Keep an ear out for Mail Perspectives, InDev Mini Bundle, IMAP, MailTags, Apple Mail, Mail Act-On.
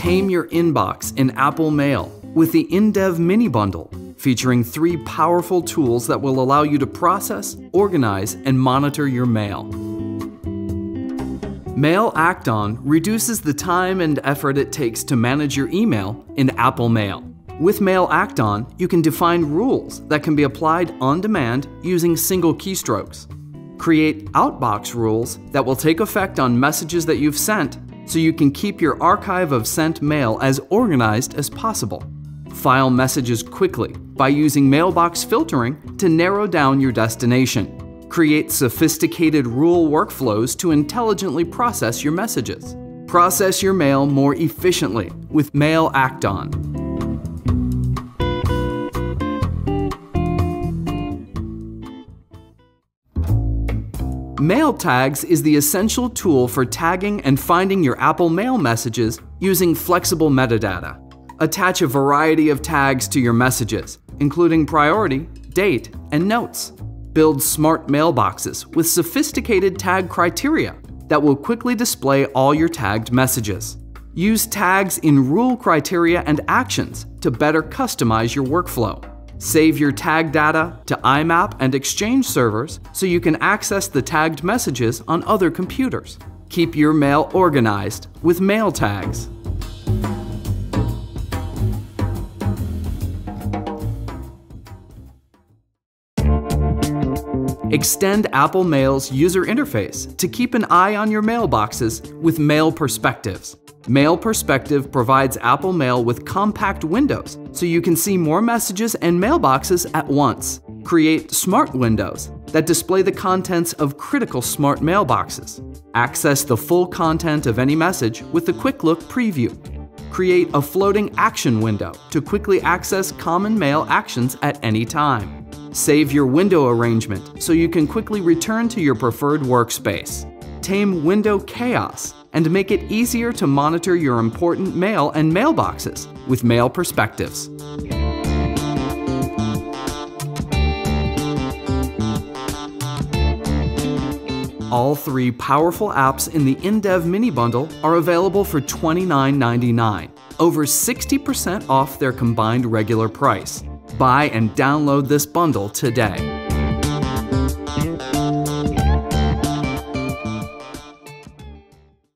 tame your inbox in Apple Mail with the InDev Mini Bundle, featuring 3 powerful tools that will allow you to process, organize, and monitor your mail. Mail Act-On reduces the time and effort it takes to manage your email in Apple Mail. With Mail Act-On, you can define rules that can be applied on demand using single keystrokes. Create outbox rules that will take effect on messages that you've sent, so you can keep your archive of sent mail as organized as possible. File messages quickly by using mailbox filtering to narrow down your destination. Create sophisticated rule workflows to intelligently process your messages. Process your mail more efficiently with Mail Act-On. MailTags is the essential tool for tagging and finding your Apple Mail messages using flexible metadata. Attach a variety of tags to your messages, including priority, date, and notes. Build smart mailboxes with sophisticated tag criteria that will quickly display all your tagged messages. Use tags in rule criteria and actions to better customize your workflow. Save your tag data to IMAP and Exchange servers so you can access the tagged messages on other computers. Keep your mail organized with MailTags. Extend Apple Mail's user interface to keep an eye on your mailboxes with Mail Perspectives. Mail Perspective provides Apple Mail with compact windows so you can see more messages and mailboxes at once. Create smart windows that display the contents of critical smart mailboxes. Access the full content of any message with a quick look preview. Create a floating action window to quickly access common mail actions at any time. Save your window arrangement so you can quickly return to your preferred workspace. Tame window chaos and make it easier to monitor your important mail and mailboxes with Mail Perspectives. All 3 powerful apps in the InDev Mini Bundle are available for $29.99, over 60% off their combined regular price. Buy and download this bundle today.